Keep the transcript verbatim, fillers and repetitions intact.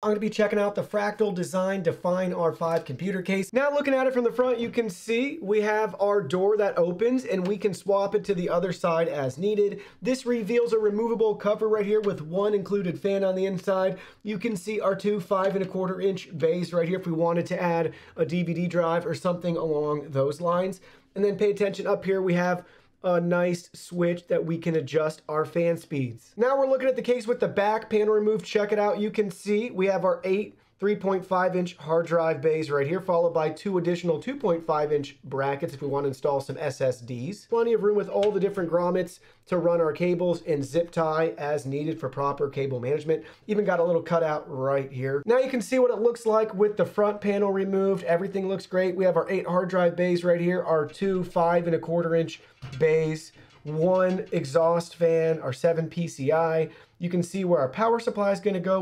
I'm going to be checking out the Fractal Design Define R five computer case. Now looking at it from the front, you can see we have our door that opens and we can swap it to the other side as needed. This reveals a removable cover right here with one included fan on the inside. You can see our two five and a quarter inch bays right here if we wanted to add a D V D drive or something along those lines. And then pay attention up here, we have a nice switch that we can adjust our fan speeds. Now we're looking at the case with the back panel removed. Check it out. You can see we have our eight three point five inch hard drive bays right here, followed by two additional two point five inch brackets if we want to install some S S Ds. Plenty of room with all the different grommets to run our cables and zip tie as needed for proper cable management. Even got a little cutout right here. Now you can see what it looks like with the front panel removed. Everything looks great. We have our eight hard drive bays right here, our two five and a quarter inch bays, one exhaust fan, our seven P C I. You can see where our power supply is going to go.